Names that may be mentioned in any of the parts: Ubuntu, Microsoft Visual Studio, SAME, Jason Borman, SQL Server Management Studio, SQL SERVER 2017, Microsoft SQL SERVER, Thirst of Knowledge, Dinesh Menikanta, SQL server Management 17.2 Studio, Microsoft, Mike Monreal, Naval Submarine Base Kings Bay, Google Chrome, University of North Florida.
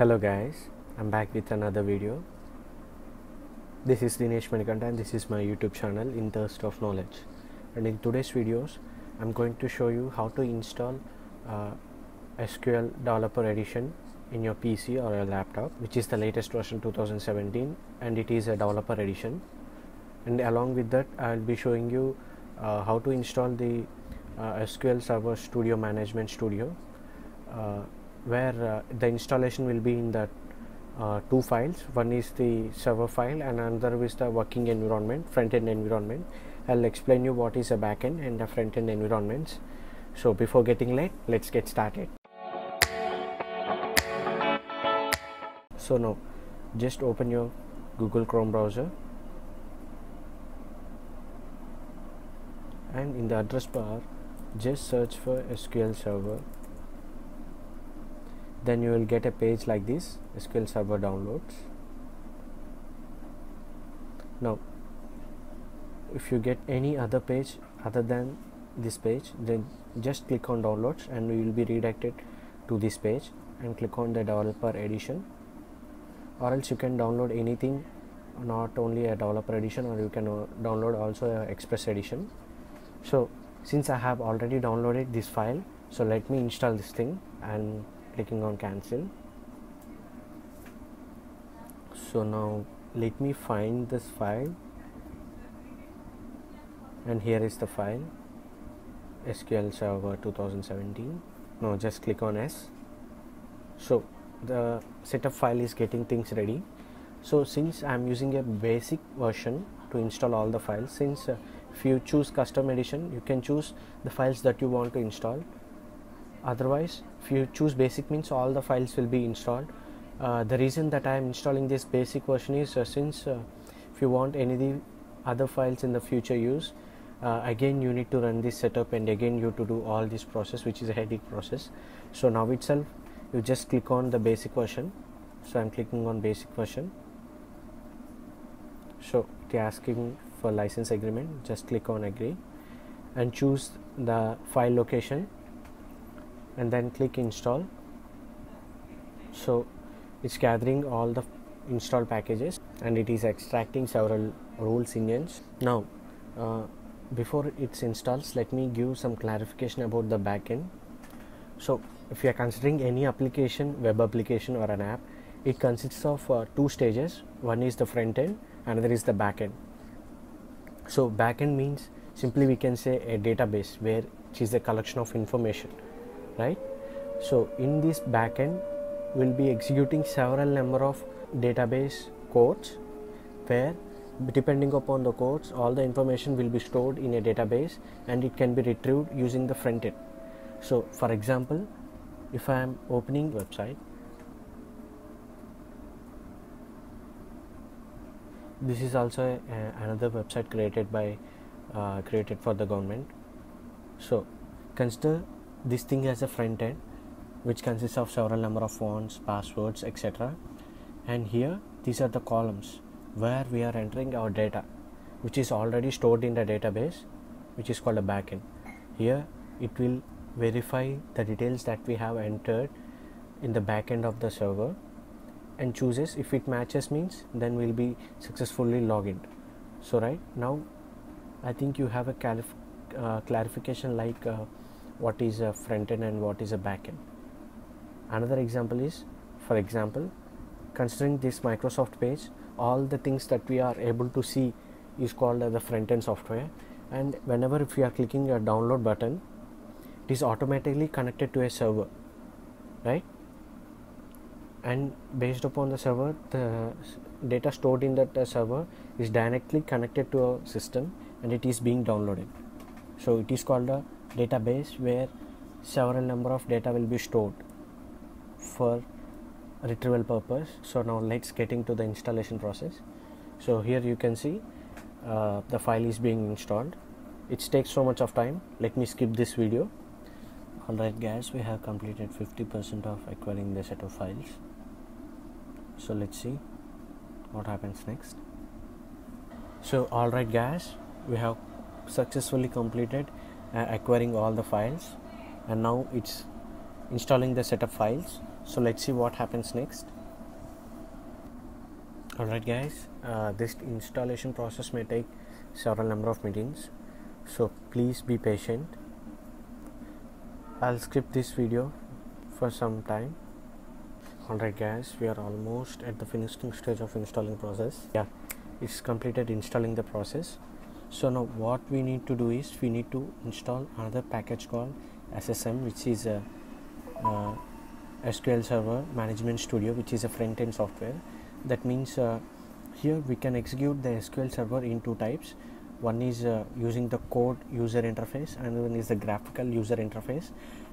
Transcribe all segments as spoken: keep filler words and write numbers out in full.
Hello guys, I'm back with another video. This is Dinesh Menikanta and this is my YouTube channel in Thirst of Knowledge. And in today's videos, I'm going to show you how to install uh, S Q L Developer Edition in your P C or your laptop, which is the latest version two thousand seventeen, and it is a developer edition. And along with that, I'll be showing you uh, how to install the uh, S Q L Server Studio Management Studio. Uh, where uh, the installation will be in the uh, two files. One is the server file and another is the working environment, front-end environment. I'll explain you what is a back-end and a front-end environments. So before getting late, let's get started. So now just open your Google Chrome browser, and in the address bar just search for S Q L Server. Then you will get a page like this, S Q L Server Downloads. Now if you get any other page other than this page, then just click on Downloads and you will be redirected to this page, and click on the Developer Edition, or else you can download anything, not only a Developer Edition, or you can download also a Express Edition. So since I have already downloaded this file, so let me install this thing, and clicking on cancel. So now let me find this file, and here is the file, S Q L Server two thousand seventeen. Now just click on S. So the setup file is getting things ready. So since I am using a basic version to install all the files, since uh, if you choose custom edition, you can choose the files that you want to install. Otherwise, if you choose basic means, all the files will be installed. Uh, the reason that I am installing this basic version is uh, since uh, if you want any other files in the future use, uh, again you need to run this setup, and again you to do all this process, which is a headache process. So now itself you just click on the basic version. So I am clicking on basic version. So it is asking for license agreement, just click on agree and choose the file location, and then click install. So it's gathering all the install packages, and it is extracting several rules engines. Now uh, before it installs, let me give some clarification about the backend. So if you are considering any application, web application or an app, it consists of uh, two stages. One is the front end, another is the backend. So backend means simply we can say a database, where which is a collection of information. Right. So in this backend, we'll be executing several number of database codes, where depending upon the codes, all the information will be stored in a database, and it can be retrieved using the front end. So for example, if I am opening website, this is also a, a, another website created by uh, created for the government. So consider this thing has a front end, which consists of several number of fonts, passwords, et cetera. And here these are the columns where we are entering our data, which is already stored in the database, which is called a backend. Here it will verify the details that we have entered in the backend of the server, and chooses if it matches means, then we'll be successfully logged in. So right now, I think you have a calif- uh, clarification like. Uh, what is a front end and what is a back end. Another example is, for example, considering this Microsoft page, all the things that we are able to see is called as the front end software, and whenever if you are clicking a download button, it is automatically connected to a server, right? And based upon the server, the data stored in that server is directly connected to a system, and it is being downloaded. So it is called a database, where several number of data will be stored for retrieval purpose. So now let's get into the installation process. So here you can see uh, the file is being installed. It takes so much of time, let me skip this video. Alright guys, we have completed fifty percent of acquiring the set of files. So let's see what happens next. So alright guys, we have successfully completed Uh, acquiring all the files, and now it's installing the setup files. So let's see what happens next. Alright guys, uh, this installation process may take several number of meetings, so please be patient. I'll skip this video for some time. Alright guys, we are almost at the finishing stage of installing process. Yeah, it's completed installing the process. So now what we need to do is we need to install another package called S S M, which is a, a S Q L Server Management Studio, which is a front-end software. That means uh, here we can execute the S Q L Server in two types. One is uh, using the code user interface, and one is the graphical user interface.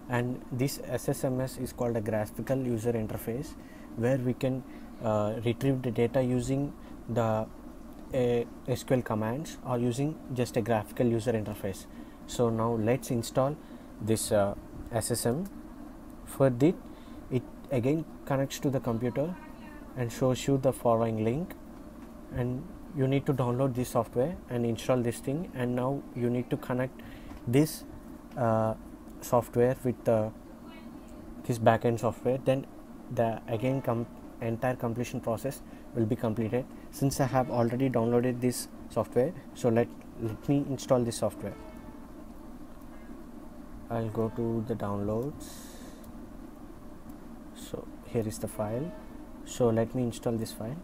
And this S S M S is called a graphical user interface, where we can uh, retrieve the data using the uh, S Q L commands or using just a graphical user interface. So now let's install this uh, S S M. For that, it again connects to the computer and shows you the following link, and you need to download this software and install this thing. And now you need to connect this uh, software with the this backend software. Then the again com entire completion process will be completed. Since I have already downloaded this software, so let let me install this software. I'll go to the downloads. So here is the file. So let me install this file.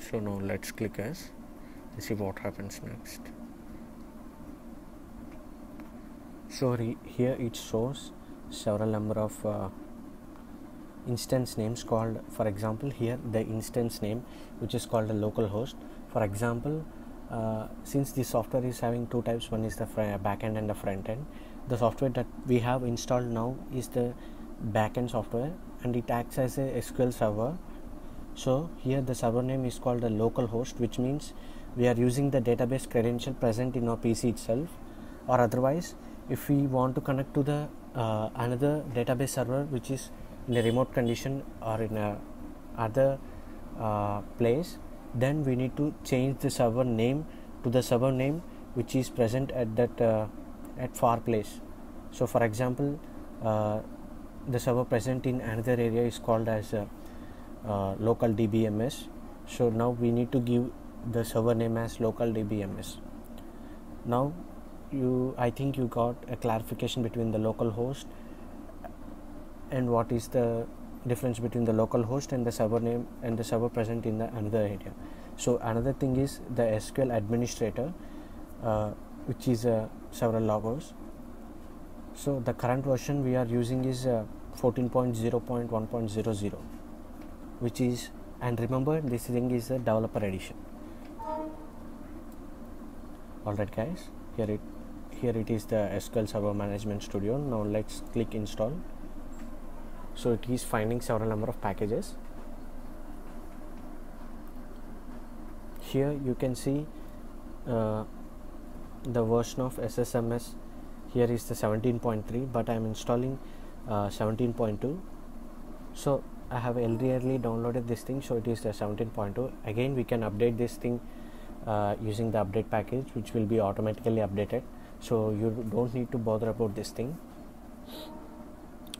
So now let's click S and see what happens next. So here it shows several number of uh, instance names called, for example, here the instance name which is called a localhost. For example, Uh, since the software is having two types, one is the backend and the front end. The software that we have installed now is the backend software, and it acts as a S Q L server. So here the server name is called a localhost, which means we are using the database credential present in our P C itself, or otherwise if we want to connect to the uh, another database server which is in a remote condition or in a other uh, place, then we need to change the server name to the server name which is present at that uh, at far place. So for example, uh, the server present in another area is called as uh, uh, local D B M S. So now we need to give the server name as local D B M S. Now you I think you got a clarification between the local host and what is the difference between the local host and the server name and the server present in the another area. So another thing is the S Q L administrator, uh, which is uh, several logos. So the current version we are using is uh, fourteen point zero point one point zero zero, which is, and remember this thing is the developer edition. Alright guys, here it here it is, the S Q L Server Management Studio. Now let's click install. So it is finding several number of packages. Here you can see uh, the version of S S M S. Here is the seventeen point three, but I am installing uh, seventeen point two. So I have earlier downloaded this thing, so it is the seventeen point two. Again we can update this thing uh, using the update package, which will be automatically updated, so you don't need to bother about this thing.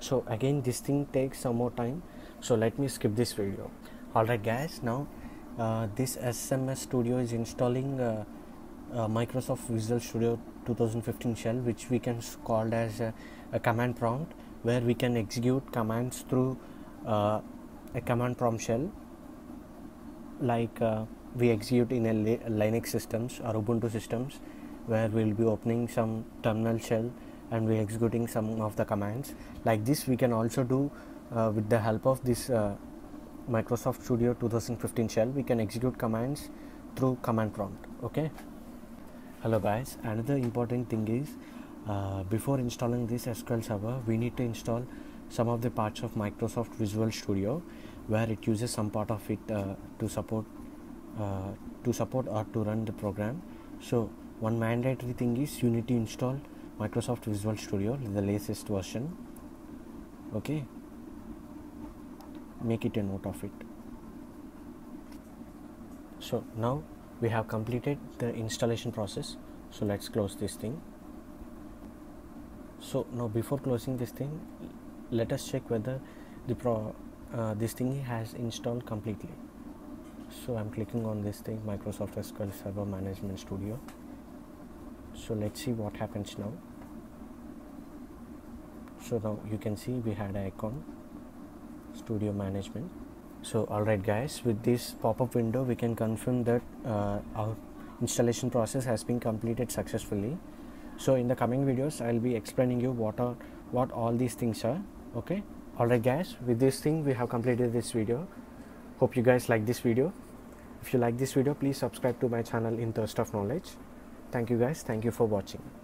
So again this thing takes some more time, so let me skip this video. Alright guys, now uh, this S S M S Studio is installing uh, uh, Microsoft Visual Studio twenty fifteen shell, which we can call as a, a command prompt, where we can execute commands through uh, a command prompt shell, like uh, we execute in a Linux systems or Ubuntu systems, where we will be opening some terminal shell and we're executing some of the commands. Like this we can also do uh, with the help of this uh, Microsoft Studio twenty fifteen shell. We can execute commands through command prompt. Okay, hello guys, another important thing is uh, before installing this S Q L server, we need to install some of the parts of Microsoft Visual Studio, where it uses some part of it uh, to support uh, to support or to run the program. So one mandatory thing is you need to install Microsoft Visual Studio, the latest version. Okay, make it a note of it. So now we have completed the installation process. So let's close this thing. So now before closing this thing, let us check whether the pro uh, this thing has installed completely. So I'm clicking on this thing, Microsoft S Q L Server Management Studio. So let's see what happens now. So now you can see we had an icon, Studio Management. So alright guys, with this pop-up window we can confirm that uh, our installation process has been completed successfully. So in the coming videos I'll be explaining you what are what all these things are. Okay, alright guys, with this thing we have completed this video. Hope you guys like this video. If you like this video, please subscribe to my channel in Thirst of Knowledge. Thank you guys, thank you for watching.